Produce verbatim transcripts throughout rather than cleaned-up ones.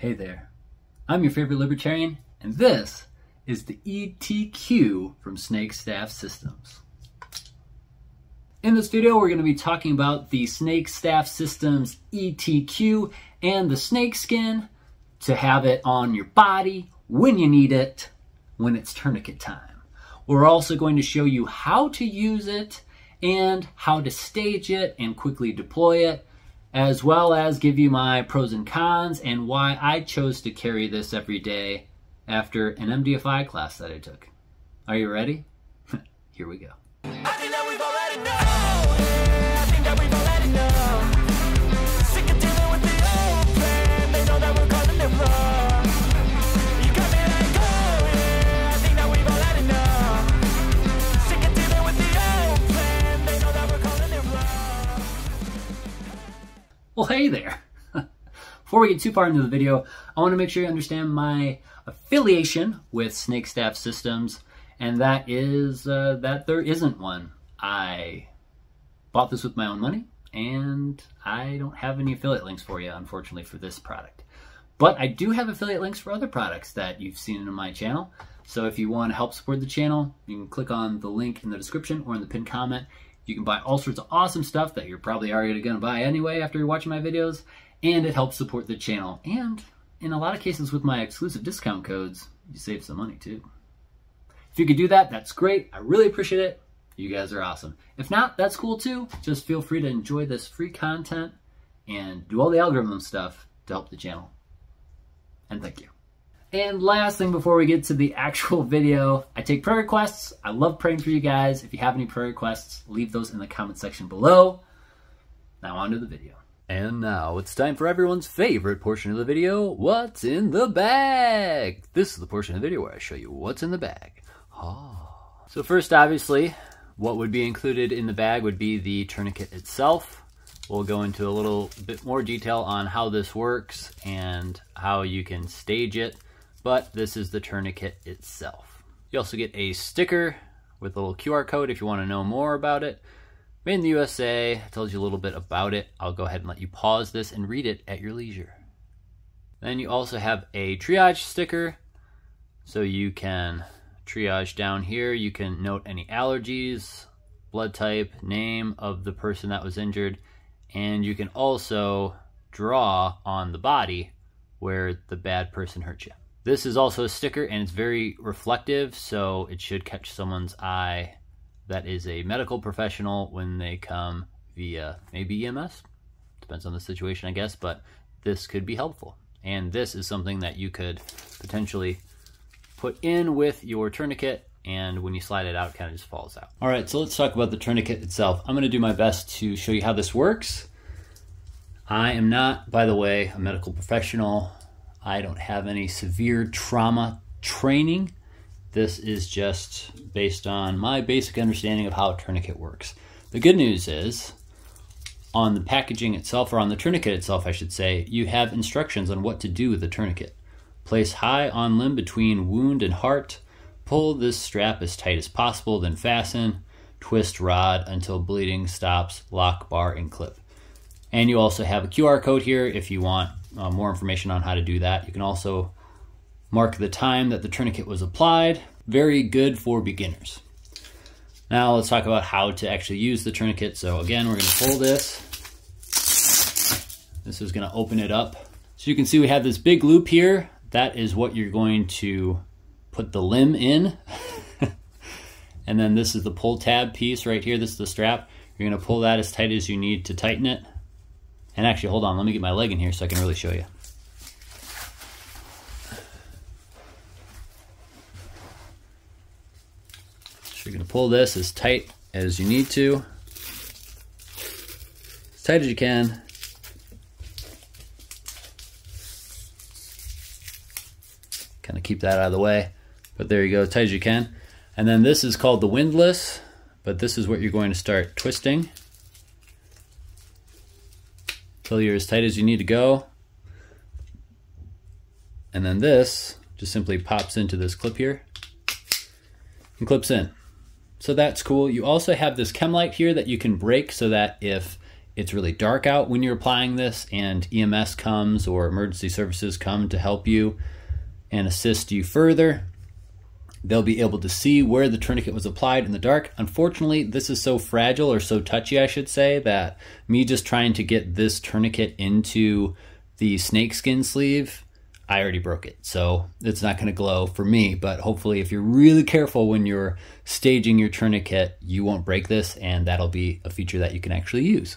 Hey there, I'm your favorite libertarian, and this is the E T Q from Snake Staff Systems. In this video, we're going to be talking about the Snake Staff Systems E T Q and the snake skin to have it on your body when you need it, when it's tourniquet time. We're also going to show you how to use it and how to stage it and quickly deploy it, as well as give you my pros and cons and why I chose to carry this every day after an M D F I class that I took. Are you ready? Here we go. I think that we've all let it know. Yeah, I think that we've all let it know. Sick of dealing with the old plan. They know that we're calling it wrong. You got me like, oh, yeah, I think that we've all let it know. Sick of dealing with the old plan. They know that we're calling it wrong. Well, hey there. Before we get too far into the video, I want to make sure you understand my affiliation with Snake Staff Systems, and that is uh, that there isn't one. I bought this with my own money, and I don't have any affiliate links for you, unfortunately, for this product. But I do have affiliate links for other products that you've seen in my channel, so if you want to help support the channel, you can click on the link in the description or in the pinned comment. You can buy all sorts of awesome stuff that you're probably already going to buy anyway after you're watching my videos, and it helps support the channel. And in a lot of cases with my exclusive discount codes, you save some money too. If you could do that, that's great. I really appreciate it. You guys are awesome. If not, that's cool too. Just feel free to enjoy this free content and do all the algorithm stuff to help the channel. And thank you. And last thing before we get to the actual video, I take prayer requests. I love praying for you guys. If you have any prayer requests, leave those in the comment section below. Now on to the video. And now it's time for everyone's favorite portion of the video, what's in the bag? This is the portion of the video where I show you what's in the bag. Oh. So first, obviously, what would be included in the bag would be the tourniquet itself. We'll go into a little bit more detail on how this works and how you can stage it, but this is the tourniquet itself. You also get a sticker with a little Q R code if you want to know more about it. Made in the U S A, tells you a little bit about it. I'll go ahead and let you pause this and read it at your leisure. Then you also have a triage sticker, so you can triage down here. You can note any allergies, blood type, name of the person that was injured, and you can also draw on the body where the bad person hurt you. This is also a sticker and it's very reflective, so it should catch someone's eye that is a medical professional when they come via maybe E M S. Depends on the situation, I guess, but this could be helpful. And this is something that you could potentially put in with your tourniquet, and when you slide it out, it kind of just falls out. All right, so let's talk about the tourniquet itself. I'm gonna do my best to show you how this works. I am not, by the way, a medical professional. I don't have any severe trauma training. This is just based on my basic understanding of how a tourniquet works. The good news is, on the packaging itself, or on the tourniquet itself, I should say, you have instructions on what to do with the tourniquet. Place high on limb between wound and heart. Pull this strap as tight as possible, then fasten. Twist rod until bleeding stops. Lock, bar, and clip. And you also have a Q R code here if you want uh, more information on how to do that. You can also mark the time that the tourniquet was applied. Very good for beginners. Now let's talk about how to actually use the tourniquet. So again, we're going to pull this. This is going to open it up. So you can see we have this big loop here. That is what you're going to put the limb in. And then this is the pull tab piece right here. This is the strap. You're going to pull that as tight as you need to tighten it. And actually, hold on, let me get my leg in here so I can really show you. You're going to pull this as tight as you need to, as tight as you can. Kind of keep that out of the way, but there you go, as tight as you can. And then this is called the windlass, but this is what you're going to start twisting until you're as tight as you need to go. And then this just simply pops into this clip here and clips in. So that's cool. You also have this chem light here that you can break so that if It's really dark out when you're applying this, and E M S comes or emergency services come to help you and assist you further. They'll be able to see where the tourniquet was applied in the dark. Unfortunately, this is so fragile, or so touchy, I should say, that me just trying to get this tourniquet into the snakeskin sleeve, I already broke it. So it's not gonna glow for me, but hopefully if you're really careful when you're staging your tourniquet, you won't break this, and that'll be a feature that you can actually use.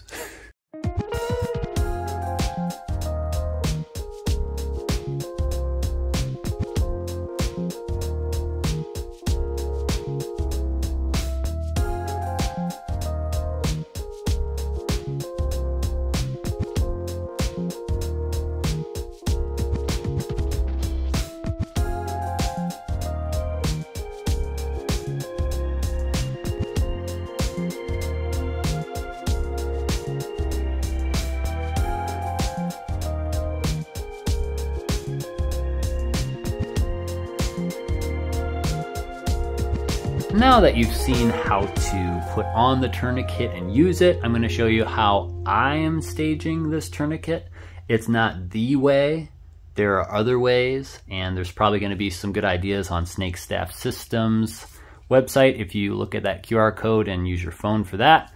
Now that you've seen how to put on the tourniquet and use it, I'm going to show you how I am staging this tourniquet. It's not the way, there are other ways, and there's probably going to be some good ideas on Snake Staff Systems website. If you look at that Q R code and use your phone for that,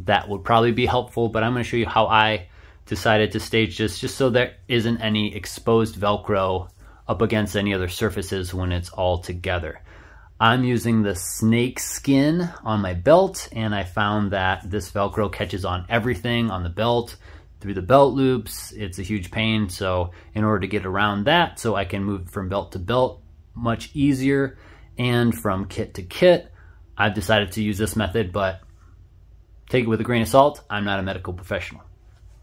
that would probably be helpful, but I'm going to show you how I decided to stage this just so there isn't any exposed Velcro up against any other surfaces when it's all together. I'm using the snake skin on my belt, and I found that this Velcro catches on everything on the belt, through the belt loops. It's a huge pain, so in order to get around that, so I can move from belt to belt much easier and from kit to kit, I've decided to use this method, but take it with a grain of salt. I'm not a medical professional.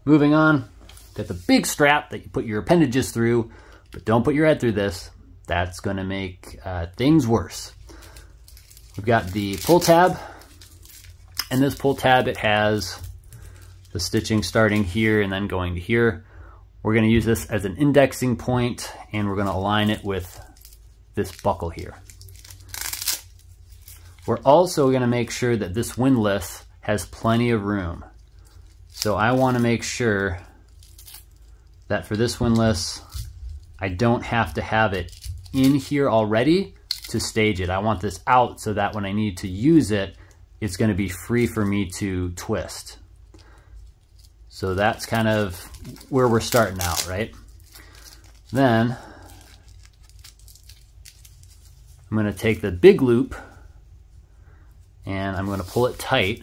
Moving on, got the big strap that you put your appendages through, but don't put your head through this. That's gonna make uh, things worse. We've got the pull tab, and this pull tab, it has the stitching starting here and then going to here. We're gonna use this as an indexing point, and we're gonna align it with this buckle here. We're also gonna make sure that this windlass has plenty of room. So I wanna make sure that for this windlass, I don't have to have it in here already to stage it. I want this out so that when I need to use it, it's going to be free for me to twist. So that's kind of where we're starting out, right? Then I'm going to take the big loop and I'm going to pull it tight.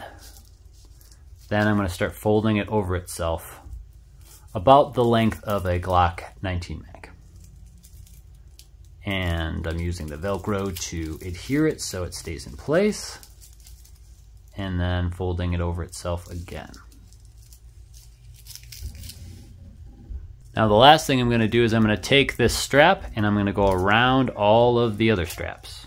Then I'm going to start folding it over itself about the length of a Glock nineteen mag. And I'm using the Velcro to adhere it so it stays in place, and then folding it over itself again. Now the last thing I'm going to do is I'm going to take this strap and I'm going to go around all of the other straps.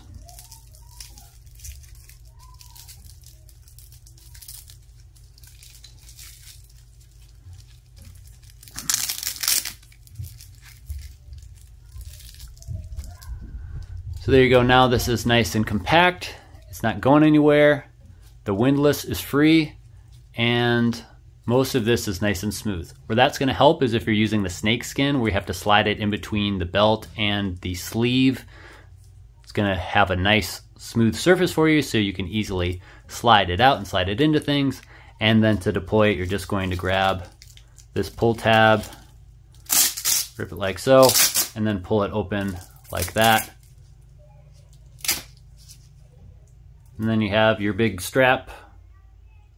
So there you go. Now this is nice and compact. It's not going anywhere. The windlass is free, and most of this is nice and smooth. Where that's going to help is if you're using the snake skin, where you have to slide it in between the belt and the sleeve. It's going to have a nice smooth surface for you, so you can easily slide it out and slide it into things. And then to deploy it, you're just going to grab this pull tab, rip it like so, and then pull it open like that. And then you have your big strap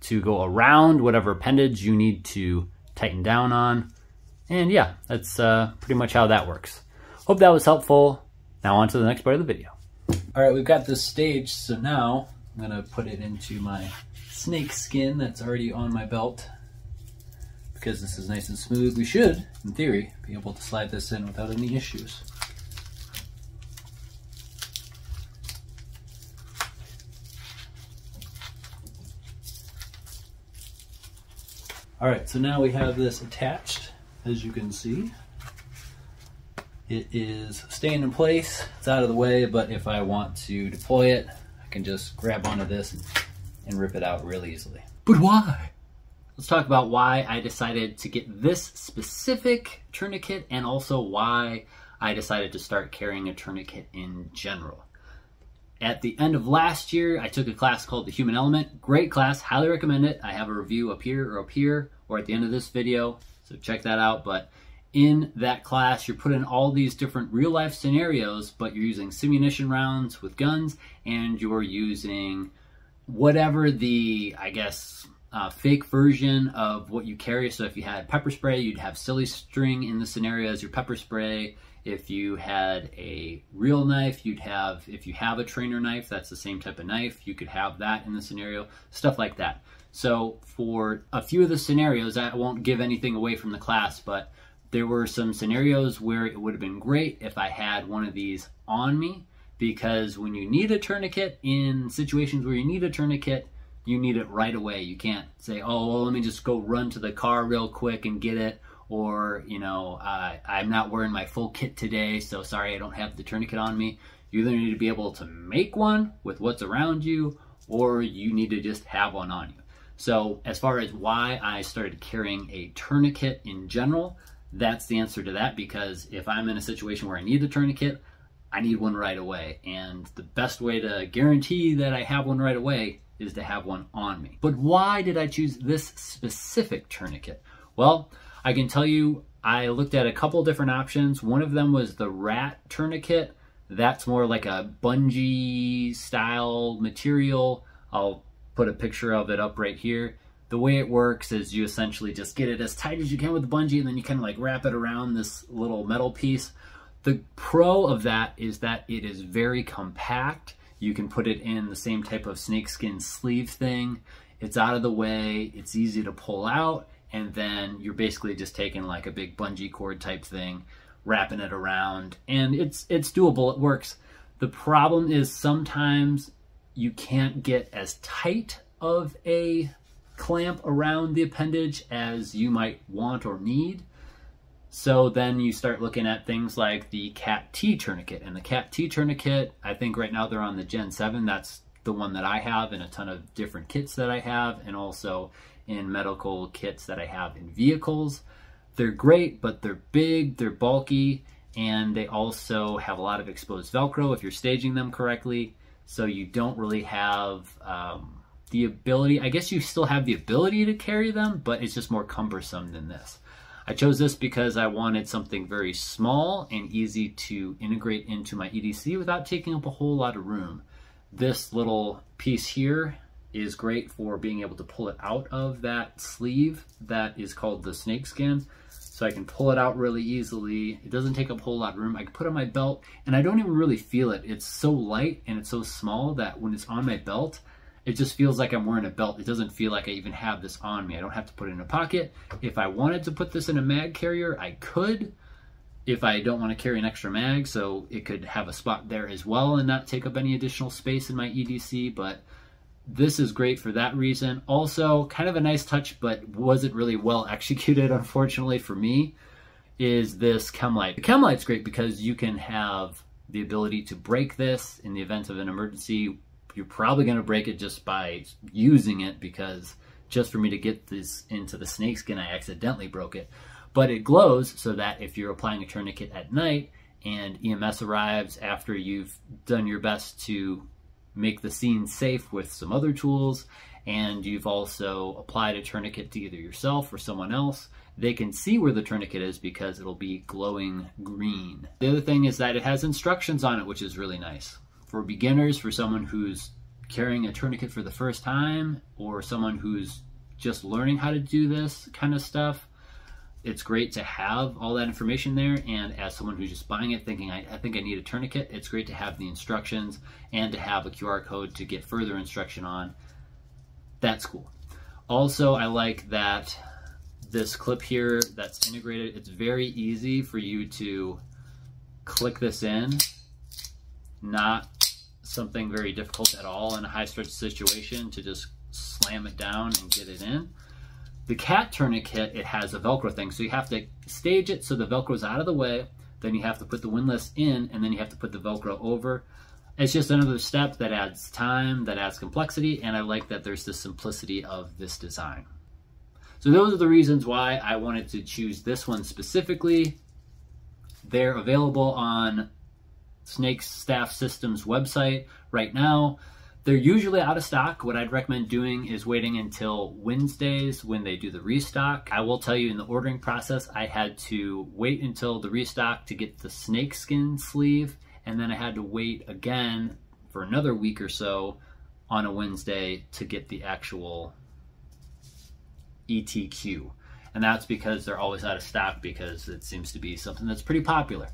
to go around whatever appendage you need to tighten down on. And yeah, that's uh, pretty much how that works. Hope that was helpful. Now on to the next part of the video. All right, we've got this staged, so now I'm gonna put it into my snake skin that's already on my belt. Because this is nice and smooth, we should, in theory, be able to slide this in without any issues. All right, so now we have this attached, as you can see. It is staying in place, it's out of the way, but if I want to deploy it, I can just grab onto this and, and rip it out really easily. But why? Let's talk about why I decided to get this specific tourniquet and also why I decided to start carrying a tourniquet in general. At the end of last year, I took a class called the Human Element. Great class, highly recommend it. I have a review up here or up here or at the end of this video, so check that out. But in that class, you're put in all these different real life scenarios, but you're using simunition rounds with guns and you're using whatever the, I guess, uh, fake version of what you carry. So if you had pepper spray, you'd have silly string in the scenario as your pepper spray. If you had a real knife, you'd have, if you have a trainer knife, that's the same type of knife, you could have that in the scenario, stuff like that. So for a few of the scenarios, I won't give anything away from the class, but there were some scenarios where it would have been great if I had one of these on me, because when you need a tourniquet, in situations where you need a tourniquet, you need it right away. You can't say, oh, well, let me just go run to the car real quick and get it. Or, you know, uh, I'm not wearing my full kit today, so sorry, I don't have the tourniquet on me. You either need to be able to make one with what's around you, or you need to just have one on you. So as far as why I started carrying a tourniquet in general, that's the answer to that, because if I'm in a situation where I need a tourniquet, I need one right away. And the best way to guarantee that I have one right away is to have one on me. But why did I choose this specific tourniquet? Well, I can tell you, I looked at a couple different options. One of them was the RAT tourniquet. That's more like a bungee style material. I'll put a picture of it up right here. The way it works is you essentially just get it as tight as you can with the bungee, and then you kind of like wrap it around this little metal piece. The pro of that is that it is very compact. You can put it in the same type of snakeskin sleeve thing. It's out of the way, it's easy to pull out. And then you're basically just taking like a big bungee cord type thing, wrapping it around, and it's it's doable, it works. The problem is sometimes you can't get as tight of a clamp around the appendage as you might want or need. So then you start looking at things like the CAT T tourniquet. And the CAT T tourniquet, I think right now they're on the Gen seven. That's the one that I have in a ton of different kits that I have, and also in medical kits that I have in vehicles. They're great, but they're big, they're bulky, and they also have a lot of exposed Velcro if you're staging them correctly. So you don't really have um, the ability, I guess you still have the ability to carry them, but it's just more cumbersome than this. I chose this because I wanted something very small and easy to integrate into my E D C without taking up a whole lot of room. This little piece here is great for being able to pull it out of that sleeve that is called the snake skin. So I can pull it out really easily. It doesn't take up a whole lot of room. I can put it on my belt and I don't even really feel it. It's so light and it's so small that when it's on my belt, it just feels like I'm wearing a belt. It doesn't feel like I even have this on me. I don't have to put it in a pocket. If I wanted to put this in a mag carrier, I could, if I don't want to carry an extra mag, so it could have a spot there as well and not take up any additional space in my E D C, but this is great for that reason. Also, kind of a nice touch, but wasn't really well executed, unfortunately for me, is this chem light. The chem light's great because you can have the ability to break this in the event of an emergency. You're probably gonna break it just by using it, because just for me to get this into the snakeskin, I accidentally broke it. But it glows so that if you're applying a tourniquet at night and E M S arrives after you've done your best to make the scene safe with some other tools, and you've also applied a tourniquet to either yourself or someone else, they can see where the tourniquet is because it'll be glowing green. The other thing is that it has instructions on it, which is really nice. For beginners, for someone who's carrying a tourniquet for the first time, or someone who's just learning how to do this kind of stuff, it's great to have all that information there. And as someone who's just buying it thinking, I, I think I need a tourniquet, it's great to have the instructions and to have a Q R code to get further instruction on. That's cool. Also, I like that this clip here that's integrated, it's very easy for you to click this in, not something very difficult at all in a high stretch situation to just slam it down and get it in. The CAT tourniquet, it has a Velcro thing, so you have to stage it so the Velcro's out of the way, then you have to put the windlass in, and then you have to put the Velcro over. It's just another step that adds time, that adds complexity, and I like that there's the simplicity of this design. So those are the reasons why I wanted to choose this one specifically. They're available on Snake Staff Systems website right now. They're usually out of stock. What I'd recommend doing is waiting until Wednesdays when they do the restock. I will tell you, in the ordering process, I had to wait until the restock to get the snake skin sleeve, and then I had to wait again for another week or so on a Wednesday to get the actual E T Q. And that's because they're always out of stock, because it seems to be something that's pretty popular.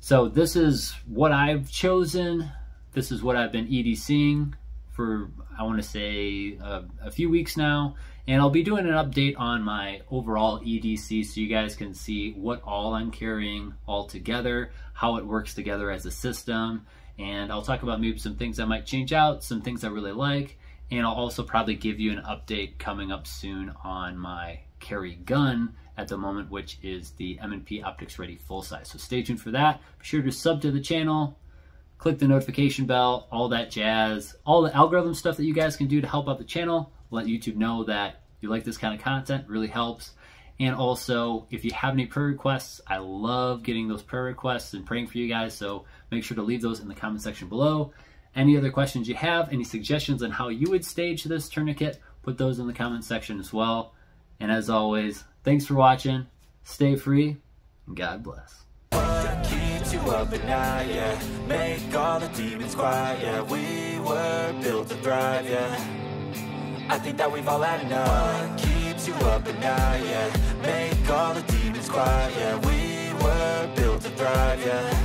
So this is what I've chosen. This is what I've been EDCing for, I want to say, uh, a few weeks now, and I'll be doing an update on my overall E D C so you guys can see what all I'm carrying all together, how it works together as a system, and I'll talk about maybe some things I might change out, some things I really like, and I'll also probably give you an update coming up soon on my carry gun at the moment, which is the M and P Optics Ready full size. So stay tuned for that. Be sure to sub to the channel, click the notification bell, all that jazz, all the algorithm stuff that you guys can do to help out the channel. Let YouTube know that you like this kind of content, really helps. And also, if you have any prayer requests, I love getting those prayer requests and praying for you guys, so make sure to leave those in the comment section below. Any other questions you have, any suggestions on how you would stage this tourniquet, put those in the comment section as well. And as always, thanks for watching, stay free, and God bless. You up at night, yeah. Make all the demons quiet, yeah. We were built to thrive, yeah. I think that we've all had enough. What keeps you up at night, yeah. Make all the demons quiet, yeah. We were built to thrive, yeah.